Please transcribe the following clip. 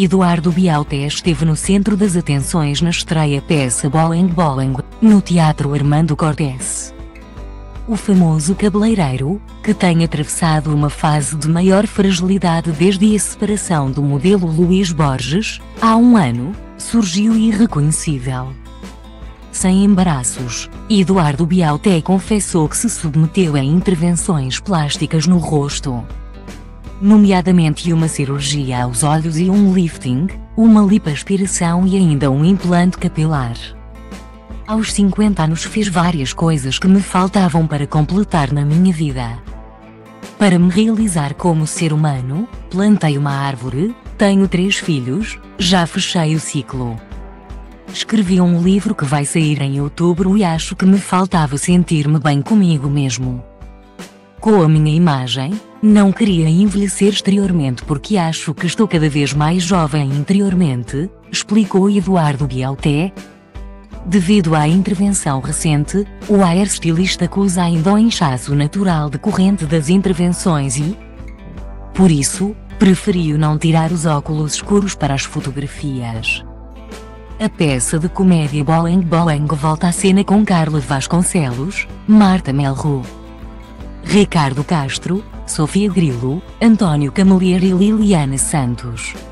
Eduardo Beauté esteve no centro das atenções na estreia peça Boeing Boeing, no Teatro Armando Cortés. O famoso cabeleireiro, que tem atravessado uma fase de maior fragilidade desde a separação do modelo Luís Borges, há um ano, surgiu irreconhecível. Sem embaraços, Eduardo Beauté confessou que se submeteu a intervenções plásticas no rosto, nomeadamente uma cirurgia aos olhos e um lifting, uma lipoaspiração e ainda um implante capilar. Aos 50 anos fiz várias coisas que me faltavam para completar na minha vida. Para me realizar como ser humano, plantei uma árvore, tenho 3 filhos, já fechei o ciclo. Escrevi um livro que vai sair em outubro e acho que me faltava sentir-me bem comigo mesmo. Com a minha imagem, não queria envelhecer exteriormente porque acho que estou cada vez mais jovem interiormente, explicou Eduardo Beauté. Devido à intervenção recente, o hairstylista acusa ainda o inchaço natural decorrente das intervenções e, por isso, preferiu não tirar os óculos escuros para as fotografias. A peça de comédia Boeing Boeing volta à cena com Carla Vasconcelos, Marta Melro, Ricardo Castro, Sofia Grilo, António Camelier e Liliana Santos.